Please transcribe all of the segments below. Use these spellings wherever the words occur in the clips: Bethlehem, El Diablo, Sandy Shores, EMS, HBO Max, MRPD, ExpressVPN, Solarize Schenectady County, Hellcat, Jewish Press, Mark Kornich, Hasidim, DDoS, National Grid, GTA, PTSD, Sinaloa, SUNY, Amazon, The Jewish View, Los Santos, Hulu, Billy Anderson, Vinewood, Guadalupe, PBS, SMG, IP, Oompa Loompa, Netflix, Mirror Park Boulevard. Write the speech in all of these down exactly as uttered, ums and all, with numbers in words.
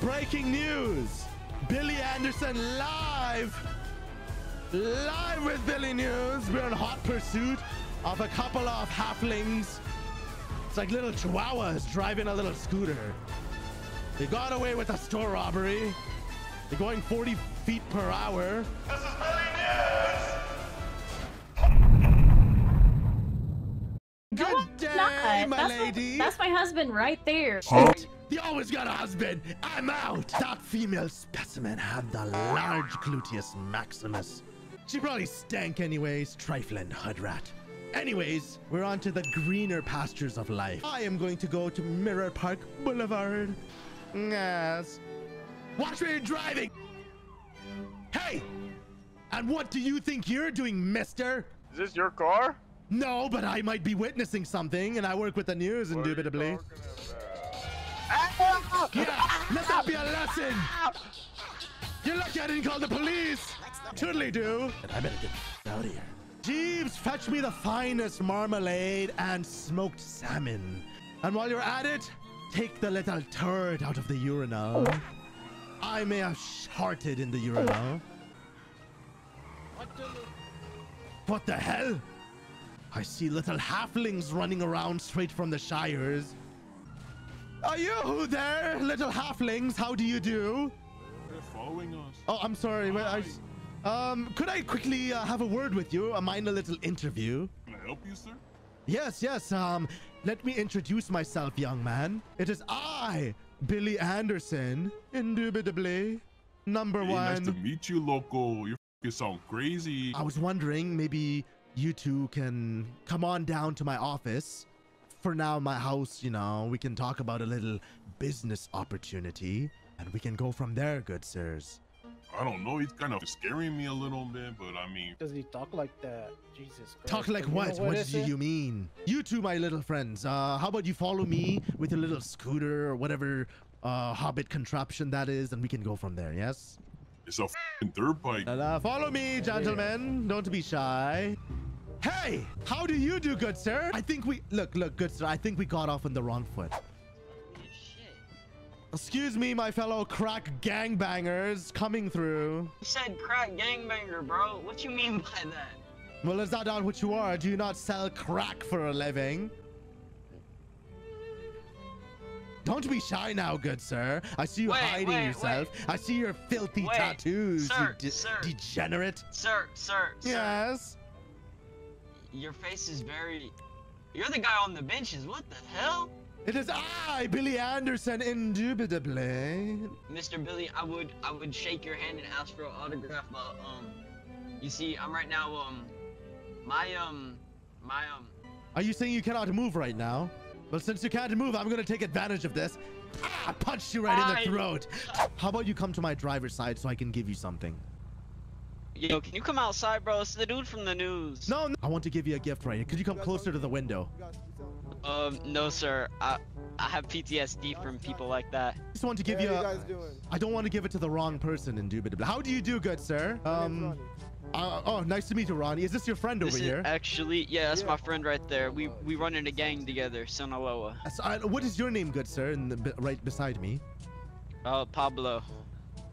Breaking news, Billy Anderson live, live with Billy News. We're in hot pursuit of a couple of halflings. It's like little chihuahuas driving a little scooter. They got away with a store robbery. They're going forty feet per hour. This is Billy News. Good day, my that's lady. My, that's my husband right there. Huh? You always got a husband. I'm out. That female specimen had the large gluteus maximus. She probably stank anyways, trifling hood rat. Anyways, we're on to the greener pastures of life. I am going to go to Mirror Park Boulevard. Yes. Watch where you're driving. Hey! And what do you think you're doing, mister? Is this your car? No, but I might be witnessing something, and I work with the news, what indubitably. Yeah, let that be a lesson. You're lucky I didn't call the police. Totally do. And I better get out of here. Jeeves, fetch me the finest marmalade and smoked salmon. And while you're at it, take the little turd out of the urinal. Oh. I may have sharted in the urinal. Oh. What the... What the hell? I see little halflings running around straight from the shires. Are you there, little halflings? How do you do? They're following us. Oh, I'm sorry. I, um, could I quickly uh, have a word with you? A minor little interview. Can I help you, sir? Yes, yes. Um, let me introduce myself, young man. It is I, Billy Anderson, indubitably, number hey, one. Nice to meet you, loco. You sound crazy. I was wondering, maybe you two can come on down to my office. For now, my house, you know, we can talk about a little business opportunity, and we can go from there, good sirs. I don't know. He's kind of scaring me a little bit, but I mean... Does he talk like that? Jesus Christ. Talk like what? What, what do you mean? You two, my little friends, uh, how about you follow me with a little scooter or whatever uh, hobbit contraption that is, and we can go from there, yes? It's a f***ing dirt bike. Uh, follow me, gentlemen. Don't be shy. Hey, how do you do, good sir? I think we... Look, look, good sir. I think we got off on the wrong foot. Excuse me, my fellow crack gangbangers coming through. You said crack gangbanger, bro. What you mean by that? Well, is that not what you are? Do you not sell crack for a living? Don't be shy now, good sir. I see you wait, hiding wait, yourself. Wait. I see your filthy wait, tattoos, sir, you de sir. degenerate. Sir, sir, sir. Yes? Your face is very... You're the guy on the benches. What the hell? It is I, Billy Anderson, indubitably. Mister Billy, I would I would shake your hand and ask for an autograph, but um, you see, I'm right now um, my um, my um. Are you saying you cannot move right now? Well, since you can't move, I'm gonna take advantage of this. Ah, punched you right I... in the throat. How about you come to my driver's side so I can give you something? Yo, can you come outside, bro? It's the dude from the news. No, no. I want to give you a gift right here. Could you come closer to the window? Um, no, sir. I I have P T S D from people like that. I just want to give yeah, you a... You guys doing? I don't want to give it to the wrong person, indubitably. How do you do, good sir? Um, uh, oh, nice to meet you, Ronnie. Is this your friend this over is here? Actually, yeah, that's yeah. my friend right there. We we run in a gang together, Sinaloa. So, uh, what is your name, good sir, in the, right beside me? Uh, Pablo.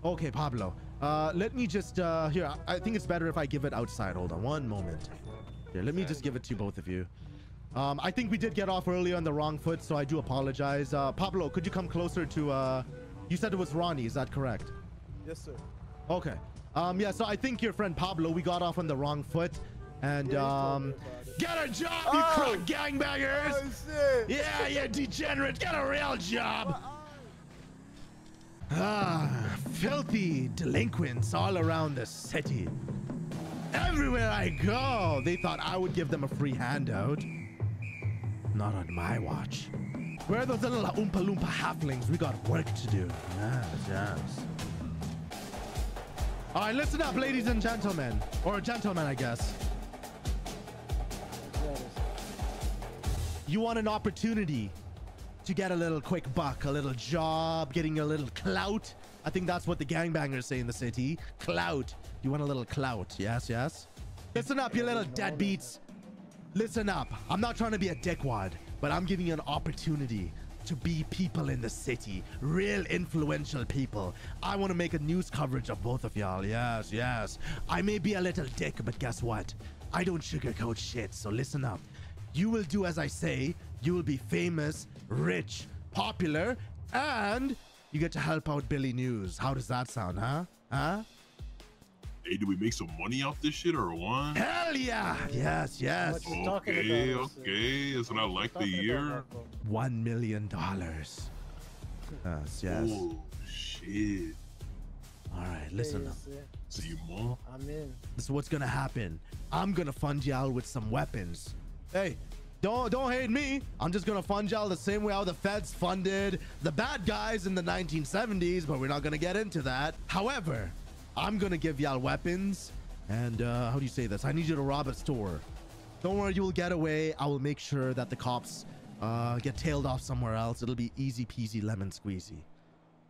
Okay, Pablo. Uh, let me just, uh, here, I think it's better if I give it outside. Hold on one moment. Here, let me just give it to both of you. Um, I think we did get off early on the wrong foot, so I do apologize. Uh, Pablo, could you come closer to, uh, you said it was Ronnie, is that correct? Yes, sir. Okay. Um, yeah, so I think your friend Pablo, we got off on the wrong foot. And, um, get a job, you oh. crook gangbangers! Oh, shit. Yeah, you degenerate, get a real job! Ah, filthy delinquents all around the city. Everywhere I go, they thought I would give them a free handout. Not on my watch. Where are those little Oompa Loompa halflings? We got work to do. Yes, yes. All right, listen up, ladies and gentlemen. Or gentlemen, I guess. You want an opportunity to get a little quick buck, a little job, getting a little clout. I think that's what the gangbangers say in the city. Clout. You want a little clout. Yes, yes. Listen up, you little deadbeats. Listen up. I'm not trying to be a dickwad, but I'm giving you an opportunity to be people in the city, real influential people. I want to make a news coverage of both of y'all. Yes, yes. I may be a little dick, but guess what? I don't sugarcoat shit, so listen up. You will do as I say. You will be famous, rich, popular, and you get to help out Billy News. How does that sound, huh? Huh? Hey, do we make some money off this shit or what? Hell yeah! Yes, yes. Okay, okay. That's what I like to hear. One million dollars. Yes, yes. Oh, shit. All right, listen up. See you more. I'm in. This is what's gonna happen. I'm gonna fund y'all with some weapons. Hey, don't don't hate me. I'm just gonna fund y'all the same way how the feds funded the bad guys in the nineteen seventies, but we're not gonna get into that. However, I'm gonna give y'all weapons, and uh, how do you say this? I need you to rob a store. Don't worry, you will get away. I will make sure that the cops uh, get tailed off somewhere else. It'll be easy peasy lemon squeezy.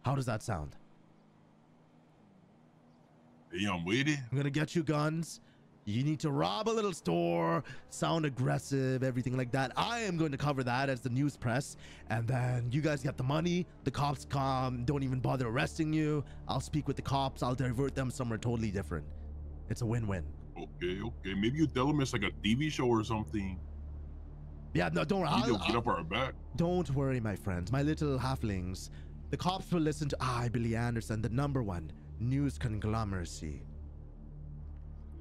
How does that sound? Hey, I'm waiting. I'm gonna get you guns. You need to rob a little store, sound aggressive, everything like that. I am going to cover that as the news press. And then you guys get the money. The cops come, don't even bother arresting you. I'll speak with the cops. I'll divert them somewhere totally different. It's a win-win. Okay, okay. Maybe you tell them it's like a T V show or something. Yeah, no, don't worry. Don't get up our back. Don't worry, my friends, my little halflings. The cops will listen to I, Billy Anderson, the number one news conglomeracy.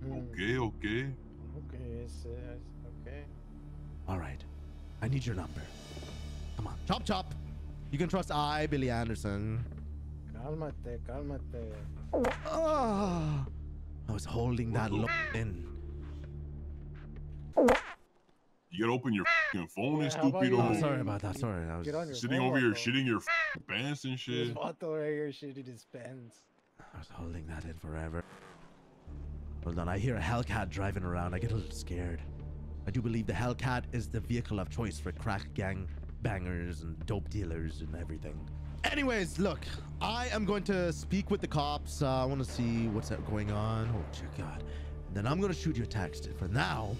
Okay, okay. Okay, yes, yes, okay. All right. I need your number. Come on. Chop, chop. You can trust I, Billy Anderson. Calmate, calmate. Oh, I was holding that look in. You gotta open your f***ing phone, yeah, stupido. Oh, sorry about that. Sorry. I was Get on your sitting phone, over here though. Shitting your f***ing pants and shit. This auto right here shitted his pants. I was holding that in forever. Hold on, I hear a Hellcat driving around. I get a little scared. I do believe the Hellcat is the vehicle of choice for crack gang bangers and dope dealers and everything. Anyways, look, I am going to speak with the cops. Uh, I want to see what's going on. Oh, dear God. And then I'm going to shoot you a text. For now,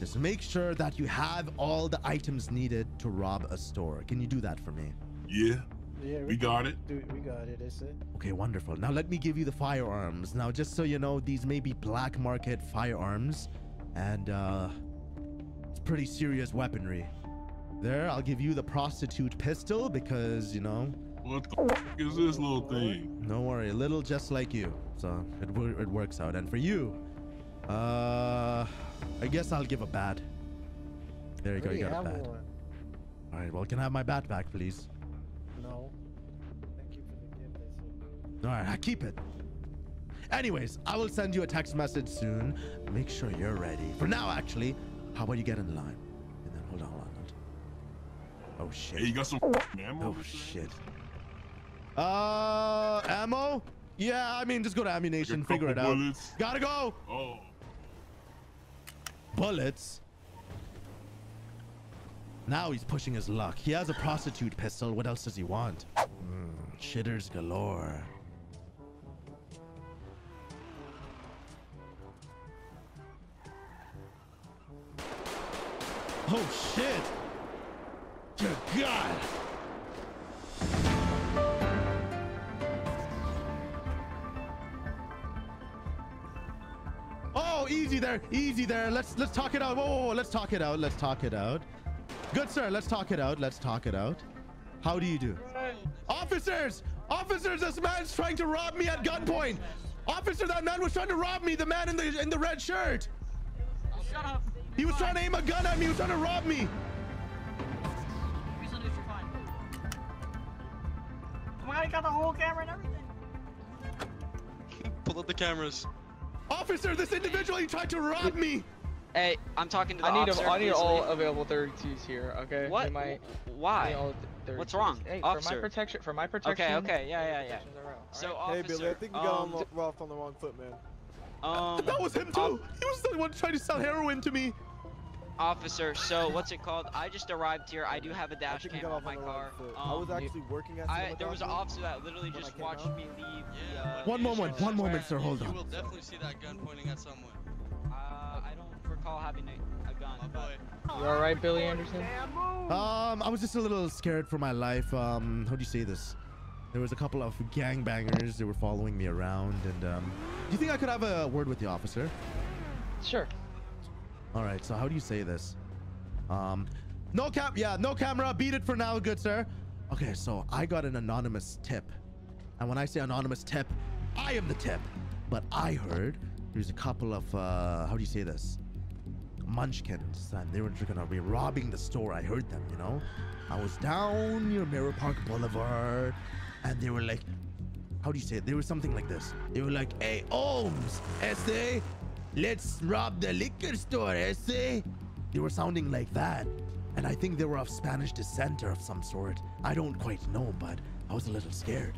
just make sure that you have all the items needed to rob a store. Can you do that for me? Yeah. Yeah, we, we got it. Do it. We got it, is it? Okay, wonderful. Now let me give you the firearms. Now, just so you know, these may be black market firearms, and uh, it's pretty serious weaponry. There, I'll give you the prostitute pistol because, you know. What the f is this little thing? Don't worry, a little just like you. So it it works out. And for you, uh, I guess I'll give a bat. There you go. You got a bat. One. All right. Well, can I have my bat back, please? No. Thank you for the gift. All right, I keep it. Anyways, I will send you a text message soon. Make sure you're ready. For now, actually, how about you get in line? And then hold on, hold on. Hold on. Oh shit. Hey, you got some ammo? Oh shit. Uh, ammo? Yeah, I mean, just go to ammunition, figure it out. Bullets. Gotta go. Oh. Bullets. Now he's pushing his luck. He has a prostitute pistol. What else does he want? Mm, shitters galore. Oh, shit. Good God. Oh, easy there. Easy there. Let's let's talk it out. Whoa, whoa, whoa. Let's talk it out. Let's talk it out. Good sir, let's talk it out. Let's talk it out. How do you do? Officers! Officers, this man's trying to rob me at gunpoint! Officer, that man was trying to rob me, the man in the in the red shirt! Shut up. He was trying to aim a gun at me, he was trying to rob me! Come on, I got the whole camera and everything. Pull up the cameras. Officer, this individual, he tried to rob me! Hey, I'm talking to the I need officer. A, I need all available thirty-twos here, okay? What? My, Why? What's wrong? Hey, officer. For my protection, for my protection. Okay, okay, yeah, yeah, yeah. Around, so, right? Officer. Hey, Billy, I think you got um, him off on the wrong foot, man. Um, that was him, too. Um, he was the one trying to sell heroin to me. Officer, so what's it called? I just arrived here. I do have a dash cam on my car. Um, I was actually working at I, There was an officer that literally just watched out. me leave. Yeah, the, uh, one moment, one moment, sir. Hold on. You will definitely see that gun pointing at someone. Uh, I don't. Call having a, a gun You all right, Billy Anderson? Um, I was just a little scared for my life. Um, how'd you say this? There was a couple of gangbangers that were following me around, and um, do you think I could have a word with the officer? Sure. All right. So how do you say this? Um, no cap. Yeah, no camera. Beat it for now, good sir. Okay. So I got an anonymous tip, and when I say anonymous tip, I am the tip. But I heard there's a couple of uh, how do you say this? Munchkins, and they were gonna be robbing the store. I heard them, you know. I was down near Mirror Park Boulevard, and they were like, how do you say it? They were something like this. They were like, hey, Ohms, S A, let's rob the liquor store, S A. They were sounding like that, and I think they were of Spanish descent or of some sort. I don't quite know, but I was a little scared.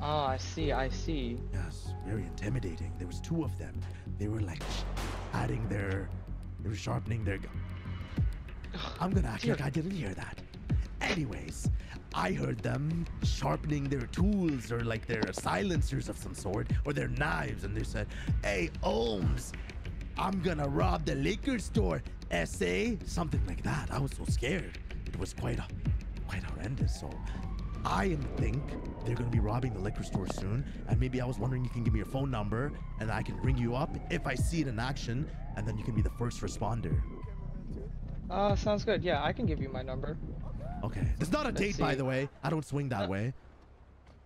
Oh, I see, I see. Yes, very intimidating. There was two of them. They were like adding their, they were sharpening their gun. I'm gonna act like I didn't hear that. Anyways, I heard them sharpening their tools or like their silencers of some sort or their knives, and they said, hey, Ohms, I'm gonna rob the liquor store, S A, something like that. I was so scared. It was quite, quite horrendous. So I think they're gonna be robbing the liquor store soon, and maybe I was wondering you can give me your phone number and I can ring you up if I see it in action, and then you can be the first responder. Uh, sounds good. Yeah, I can give you my number. Okay. It's not a Let's date, see. by the way. I don't swing that no. way.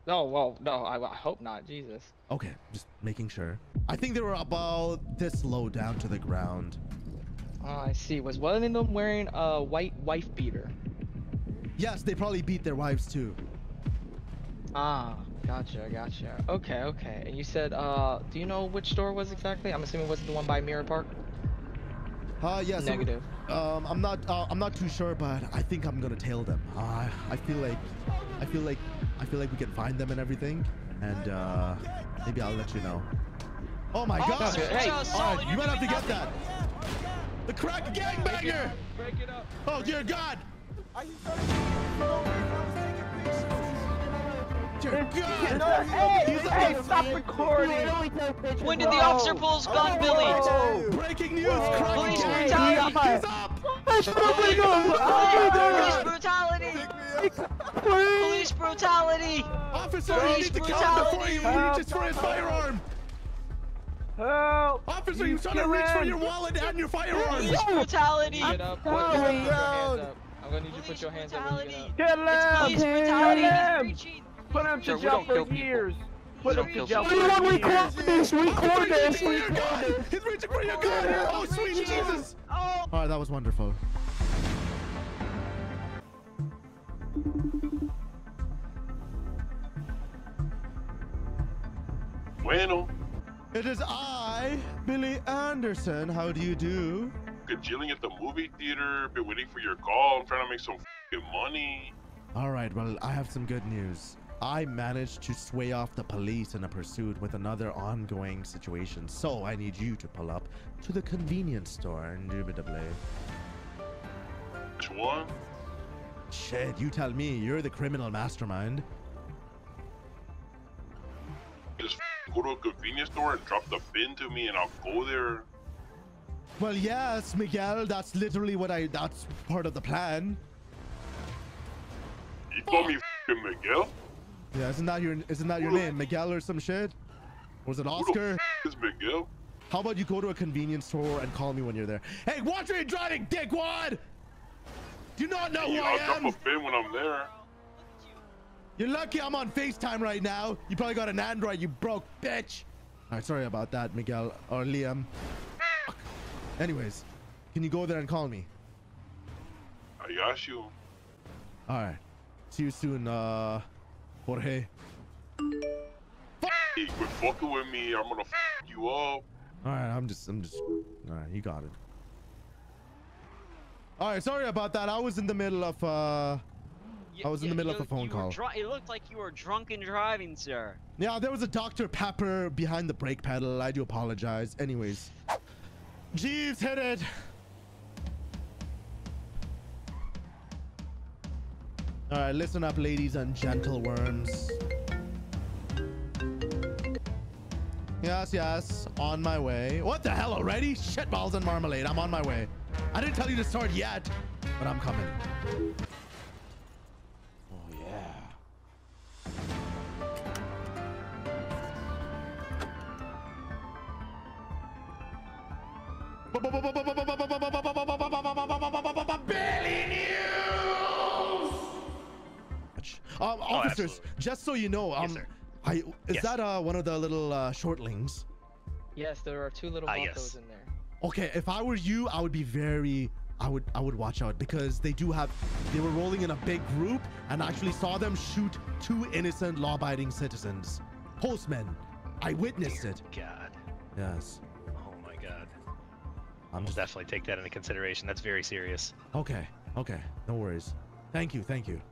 No, well, no, I, I hope not. Jesus. Okay, just making sure. I think they were about this low down to the ground. Oh, I see. Was one of them wearing a white wife beater? Yes, they probably beat their wives too. Ah, gotcha, gotcha. Okay, okay. And you said, uh, do you know which store it was exactly? I'm assuming it was the one by Mirror Park? Uh, yes. Yeah, Negative. So, um, I'm not, uh, I'm not too sure, but I think I'm gonna tail them. Uh, I feel like, I feel like, I feel like we can find them and everything, and uh, maybe I'll let you know. Oh my oh, gosh! Hey. All right, you might have to get that. The crack gangbanger! Break it up. Oh dear God! Dear God! Hey, hey, stop recording! When did the officer pull his gun, Billy? Breaking news! Police brutality! He's up! Police brutality! Police brutality! Officer, you need to count before you reach for his firearm! Help! Officer, you're trying to reach for your wallet and your firearm! Police brutality! Get up! I'm gonna need you to put your hands up when you get up. Get up! Police brutality! He's reaching! Put him to jail for years. Put him to jail for years. We record this. Record this. He's reaching for your gun. Oh, sweet Jesus. Oh. All right, that was wonderful. Bueno. It is I, Billy Anderson. How do you do? Gajilling at the movie theater. Been waiting for your call. I'm trying to make some money. All right. Well, I have some good news. I managed to sway off the police in a pursuit with another ongoing situation, so I need you to pull up to the convenience store, indubitably. Which one? Shit, you tell me. You're the criminal mastermind. Just go to a convenience store and drop the bin to me and I'll go there. Well, yes, Miguel, that's literally what I... that's part of the plan. You call me Miguel? Yeah, isn't that your isn't that your name, Miguel or some shit? Was it Oscar? It's Miguel. How about you go to a convenience store and call me when you're there? Hey, watch where you're driving, dickwad! Do you not know hey, who I'll I am? I'll drop a bin when I'm there. You're lucky I'm on FaceTime right now. You probably got an Android, you broke bitch. All right, sorry about that, Miguel or Liam. Anyways, can you go there and call me? I got you. All right. See you soon, uh. Jorge. Fuck. Hey, quit fucking with me. I'm gonna fuck you up. Alright, I'm just, I'm just. Alright, you got it. Alright, sorry about that. I was in the middle of, uh. I was in the middle you, you, of a phone call. It looked like you were drunk and driving, sir. Yeah, there was a Doctor Pepper behind the brake pedal. I do apologize. Anyways. Jeeves, hit it. All right, listen up, ladies and gentleworms. Yes, yes. On my way. What the hell already? Shit balls and marmalade. I'm on my way. I didn't tell you to start yet, but I'm coming. Oh, yeah. Billy News! Um, officers, oh, just so you know, um, yes, I, is yes. that uh, one of the little uh, shortlings? Yes, there are two little uh, yes. in there. Okay, if I were you, I would be very, I would, I would watch out, because they do have, they were rolling in a big group and actually saw them shoot two innocent law-abiding citizens, postmen. I witnessed Dear it. God. Yes. Oh my God. I'm just... definitely take that into consideration. That's very serious. Okay. Okay. No worries. Thank you. Thank you.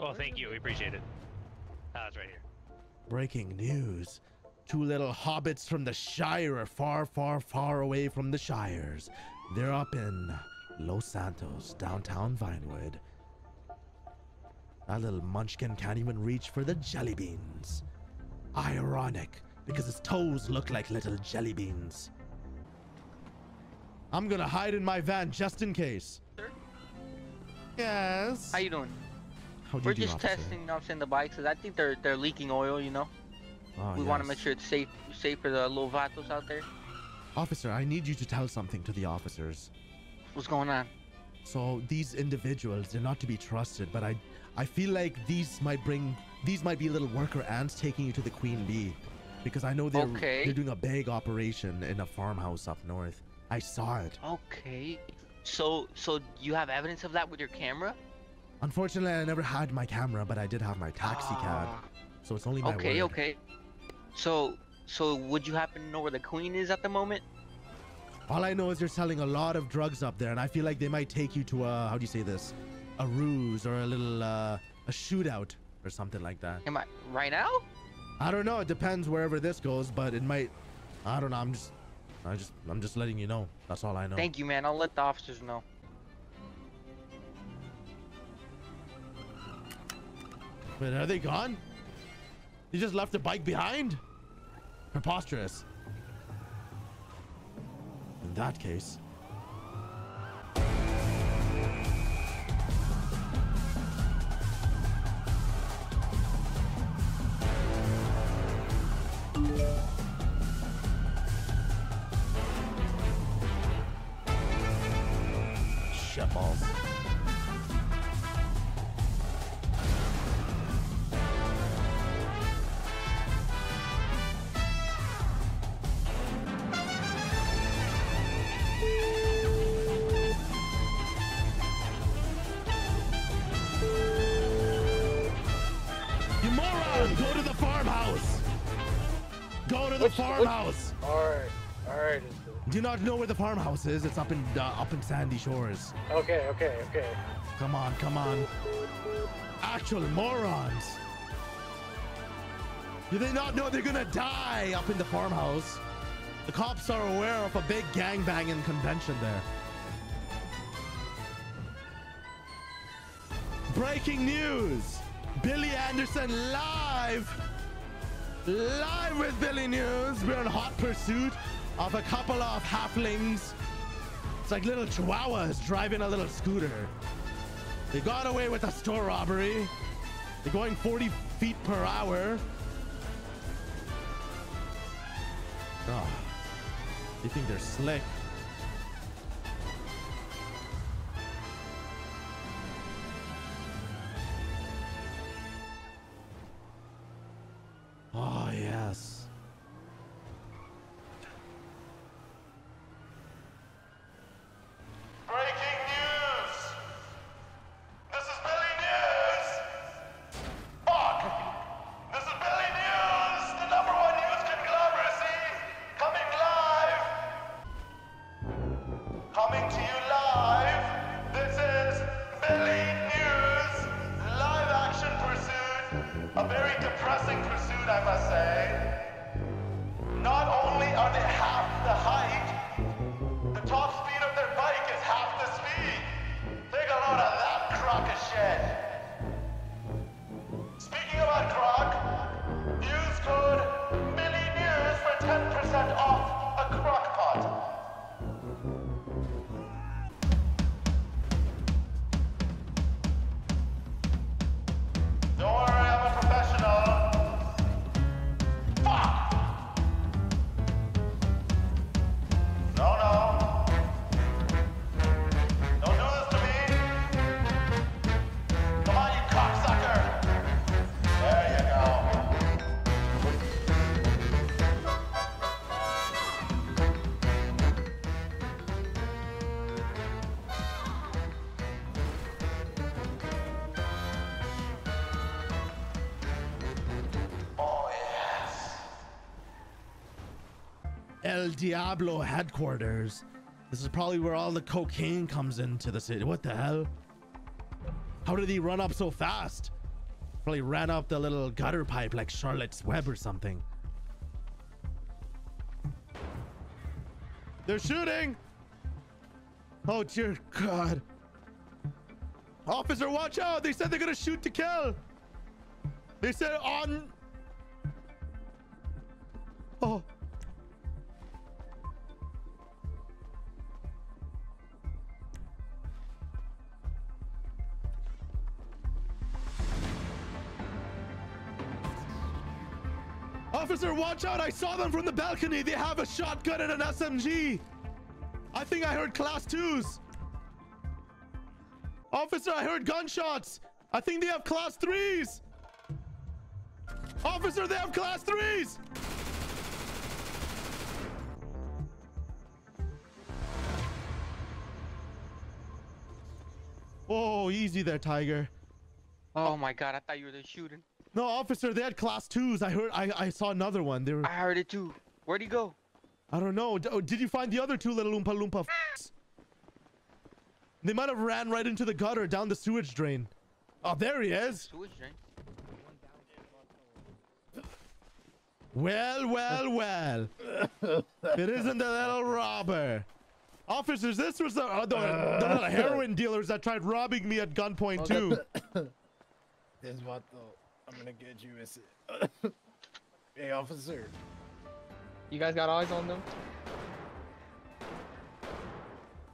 Well, thank you. We appreciate it. Ah, it's right here. Breaking news. Two little hobbits from the Shire are far, far, far away from the Shires. They're up in Los Santos, downtown Vinewood. That little munchkin can't even reach for the jelly beans. Ironic, because his toes look like little jelly beans. I'm gonna hide in my van just in case. Sir? Yes? How you doing? How do We're you do, just officer? testing off in the bikes, because I think they're, they're leaking oil, you know? Oh, we yes. want to make sure it's safe, safe for the little vatos out there. Officer, I need you to tell something to the officers. What's going on? So these individuals, they're not to be trusted, but I, I feel like these might bring, these might be little worker ants taking you to the Queen Bee, because I know they're okay. they're doing a big operation in a farmhouse up north. I saw it. Okay. So, so you have evidence of that with your camera? Unfortunately, I never had my camera, but I did have my taxi uh, cab, so it's only my okay, word. Okay. So, so would you happen to know where the Queen is at the moment? All I know is they're selling a lot of drugs up there, and I feel like they might take you to a, how do you say this? A ruse or a little, uh, a shootout or something like that. Am I, right now? I don't know. It depends wherever this goes, but it might, I don't know. I'm just, I just, I'm just letting you know. That's all I know. Thank you, man. I'll let the officers know. Wait, are they gone? You just left the bike behind? Preposterous. In that case... Shit balls. Farmhouse. All right, all right. Do you not know where the farmhouse is? It's up in uh, up in Sandy Shores. Okay, okay, okay. Come on, come on. Actual morons. Do they not know they're gonna die up in the farmhouse? The cops are aware of a big gangbanging convention there. Breaking news: Billy Anderson live. Live with Billy News. We're in hot pursuit of a couple of halflings. It's like little chihuahuas driving a little scooter. They got away with a store robbery. They're going forty feet per hour. Oh, you think they're slick? Oh, yes. Breaking news! This is Billy News! Fuck! This is Billy News, the number one news conglomeracy, coming live! Coming to you live, this is Billy News, live action pursuit, a very depressing pursuit. I must say, not only are they half the height, the top speed of their bike is half the speed. Take a load of that crock of shit. Speaking about crock, news code Billy News for El Diablo headquarters. This is probably where all the cocaine comes into the city. What the hell? How did he run up so fast? Probably ran up the little gutter pipe like Charlotte's Web or something. They're shooting! Oh dear God. Officer, watch out! They said they're gonna shoot to kill! They said on... Oh. Officer, watch out! I saw them from the balcony! They have a shotgun and an S M G! I think I heard class twos! Officer, I heard gunshots! I think they have class threes! Officer, they have class threes! Oh, easy there, Tiger. Oh my God, I thought you were just shooting. No, officer, they had class twos. I heard, I, I saw another one. They were... I heard it too. Where'd he go? I don't know. D did you find the other two little Oompa Loompa f***s? They might have ran right into the gutter down the sewage drain. Oh, there he is. Sewage drain. Well, well, well. It isn't the little robber. Officers, this was the, uh, the, uh, the little heroin dealers that tried robbing me at gunpoint too. This is what though. I'm gonna get you, is it? Hey, officer. You guys got eyes on them?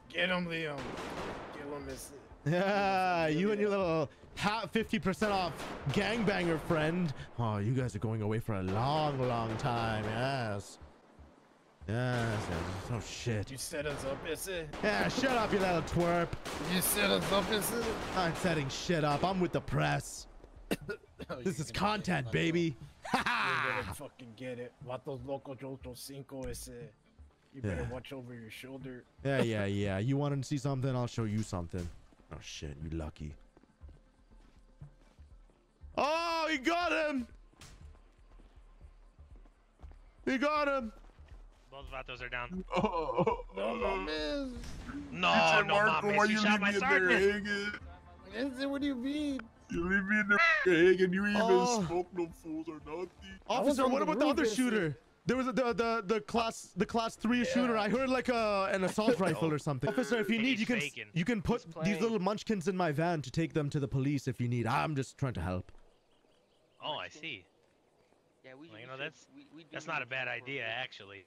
Get him, Liam. Kill him, is it? Yeah, you and your little fifty percent off gangbanger friend. Oh, you guys are going away for a long, long time. Yes. Yes. yes. Oh, shit. You set us up, is it? Yeah, shut up, you little twerp. You set us up, is it? I'm setting shit up. I'm with the press. Oh, this is content, like baby. You better fucking get it. What those local Jojo Cinco is it? You better yeah. watch over your shoulder. Yeah, yeah, yeah. You want to see something? I'll show you something. Oh shit, you lucky. Oh, he got him. He got him. Both vatos are down. Oh, no, no, miss. No, no, Marco, why you leave me in there, Hagen? What do you mean? You leave me in the egg and you even oh. smoke no fools or nothing. Officer, what about the other shooter? There was a, the the the class the class three yeah. shooter. I heard like a an assault rifle or something. Officer, if you need, you can you can put these little munchkins in my van to take them to the police if you need. I'm just trying to help. Oh, I see. Yeah, we. Well, you know that's that's not a bad idea actually.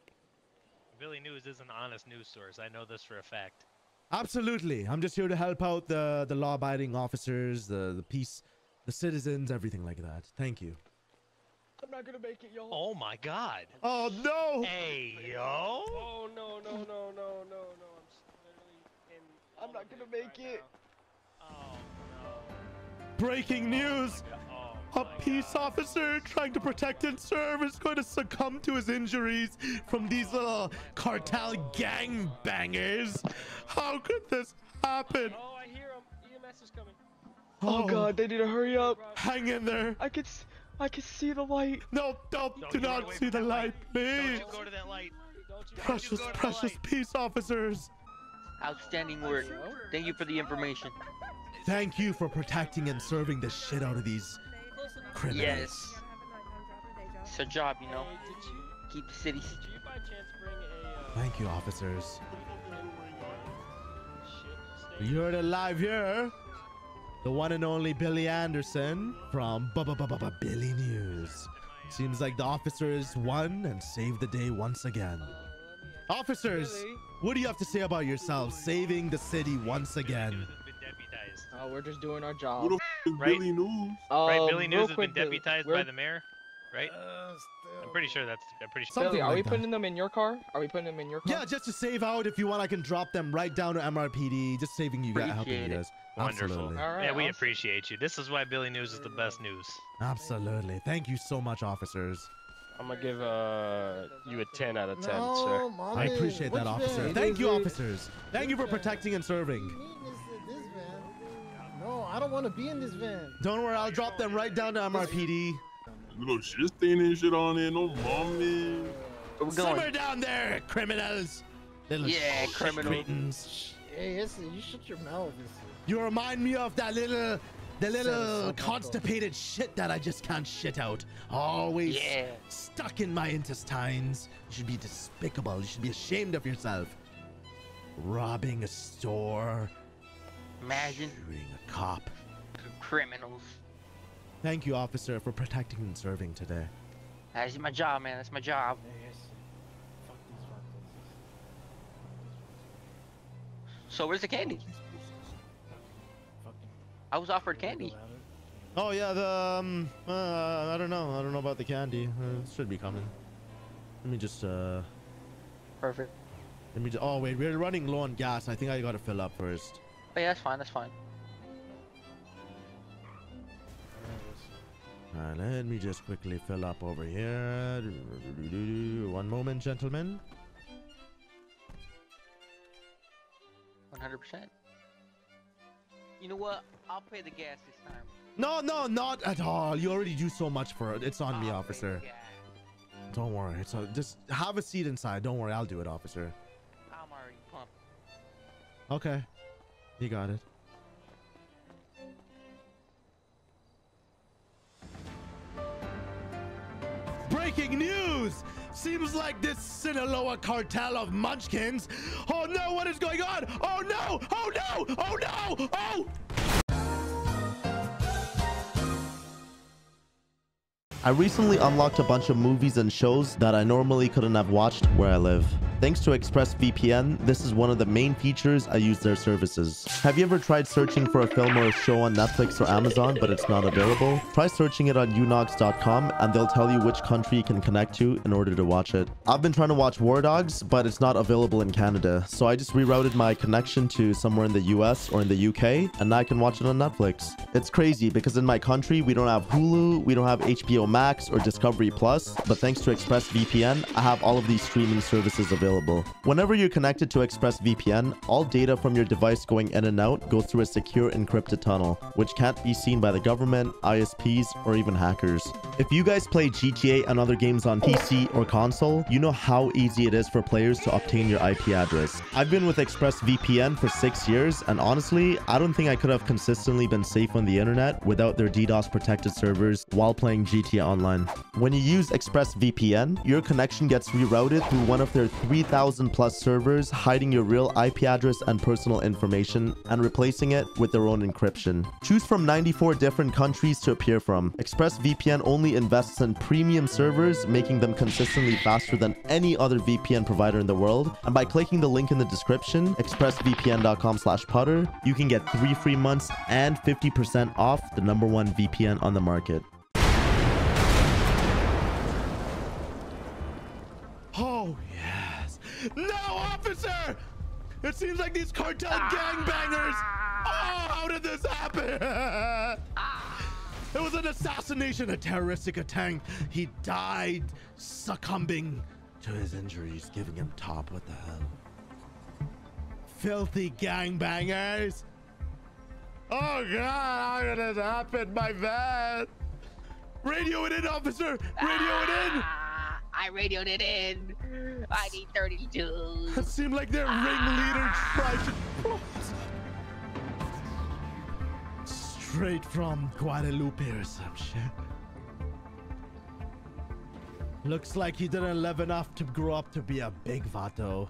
Billy News is an honest news source. I know this for a fact. Absolutely. I'm just here to help out the, the law-abiding officers, the, the peace, the citizens, everything like that. Thank you. I'm not going to make it, y'all. Oh, my God. Oh, no. Hey, yo. Oh, no, no, no, no, no, no. I'm just literally in... I'm not going to make right it. Now. Oh, no. Breaking news. Oh, oh, a peace God. officer trying to protect and serve is going to succumb to his injuries from these little cartel oh, gangbangers. How could this happen? Oh, I hear him. E M S is coming. Oh, oh God, they need to hurry up. Hang in there. I could, I could see the light. No, don't, don't do not see the light, light, please. Don't you go to that light. Don't you precious, don't you precious light. Peace officers. Outstanding work. Thank you for the information. Thank you for protecting and serving the shit out of these criminals. Yes. It's a job, you know. Keep the city. Thank you, officers. You heard it live here. The one and only Billy Anderson from Billy News. Seems like the officers won and saved the day once again. Officers, what do you have to say about yourselves saving the city once again? Oh, we're just doing our job. What the f right? Billy News? Um, right, Billy News has been deputized by the mayor, right? Uh, I'm pretty sure that's I'm pretty sure. Billy, are like we that. putting them in your car? Are we putting them in your car? Yeah, just to save out. If you want, I can drop them right down to M R P D. Just saving you guys. Helping you guys. Wonderful. All right, yeah, we awesome. appreciate you. This is why Billy News is the best news. Absolutely. Thank you so much, officers. I'm gonna give uh, you a ten out of ten, no, sir. Mommy. I appreciate that, officer. Bad? Thank you, officers. Thank you for protecting and serving. This van? No, I don't want to be in this van. Don't worry, I'll drop them right down to M R P D. You know, shit stain and shit on it, no mommy. Where we going? Somewhere down there, criminals. Little yeah, criminals. Hey, listen, you shut your mouth. Listen. You remind me of that little, the little constipated shit that I just can't shit out. Always yeah. stuck in my intestines. You should be despicable. You should be ashamed of yourself. Robbing a store. Imagine. Shooting a cop. Criminals. Thank you, officer, for protecting and serving today. That's my job, man. That's my job. So where's the candy? I was offered candy. Oh yeah, the um, uh, I don't know. I don't know about the candy. Uh, it should be coming. Let me just uh. Perfect. Let me just. Oh wait, we're running low on gas. I think I gotta fill up first. Oh, yeah, that's fine. That's fine. Alright, let me just quickly fill up over here. One moment, gentlemen. one hundred percent. You know what? I'll pay the gas this time. No, no, not at all. You already do so much for it. It's on I'll me, officer. Don't worry. It's a, just have a seat inside. Don't worry. I'll do it, officer. I'm already pumped. Okay. You got it. Breaking news! Seems like this Sinaloa cartel of munchkins. Oh no, what is going on? Oh no! Oh no! Oh no! Oh! I recently unlocked a bunch of movies and shows that I normally couldn't have watched where I live. Thanks to ExpressVPN, this is one of the main features I use their services. Have you ever tried searching for a film or a show on Netflix or Amazon, but it's not available? Try searching it on u nox dot com and they'll tell you which country you can connect to in order to watch it. I've been trying to watch War Dogs, but it's not available in Canada. So I just rerouted my connection to somewhere in the U S or in the U K, and now I can watch it on Netflix. It's crazy because in my country, we don't have Hulu, we don't have H B O Max or Discovery Plus, but thanks to ExpressVPN, I have all of these streaming services available. Whenever you're connected to ExpressVPN, all data from your device going in and out goes through a secure encrypted tunnel, which can't be seen by the government, I S Ps, or even hackers. If you guys play G T A and other games on P C or console, you know how easy it is for players to obtain your I P address. I've been with ExpressVPN for six years, and honestly, I don't think I could have consistently been safe on the internet without their DDoS protected servers while playing G T A Online. When you use ExpressVPN, your connection gets rerouted through one of their three three thousand plus servers, hiding your real I P address and personal information and replacing it with their own encryption. Choose from ninety-four different countries to appear from. ExpressVPN only invests in premium servers, making them consistently faster than any other V P N provider in the world. And by clicking the link in the description, expressvpn dot com slash putter, you can get three free months and fifty percent off the number one V P N on the market. Oh, yeah. No, officer! It seems like these cartel gangbangers. Oh, how did this happen? It was an assassination, a terroristic attack. He died succumbing to his injuries, giving him top. What the hell? Filthy gangbangers. Oh, God, how did this happen? My bad. Radio it in, officer. Radio it in. I radioed it in. I need thirty-two. It seemed like their ah. ringleader tried to... Straight from Guadalupe or some shit. Looks like he didn't live enough to grow up to be a big vato.